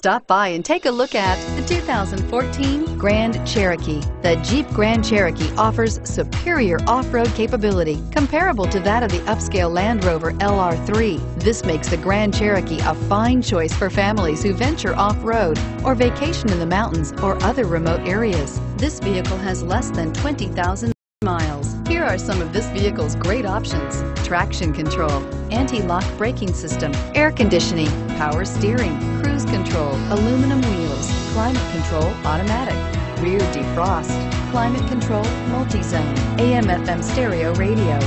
Stop by and take a look at the 2014 Grand Cherokee. The Jeep Grand Cherokee offers superior off-road capability comparable to that of the upscale Land Rover LR3. This makes the Grand Cherokee a fine choice for families who venture off-road or vacation in the mountains or other remote areas. This vehicle has less than 20,000 miles. Here are some of this vehicle's great options: traction control, anti-lock braking system, air conditioning, power steering, cruise control, aluminum wheels, climate control automatic, rear defrost, climate control multi-zone, AM/FM stereo radio.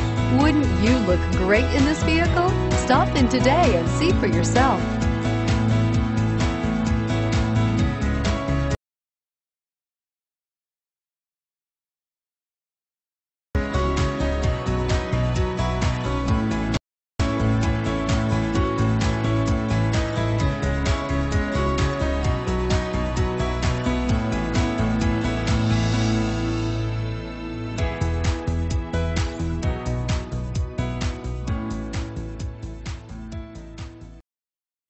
Wouldn't you look great in this vehicle? Stop in today and see for yourself.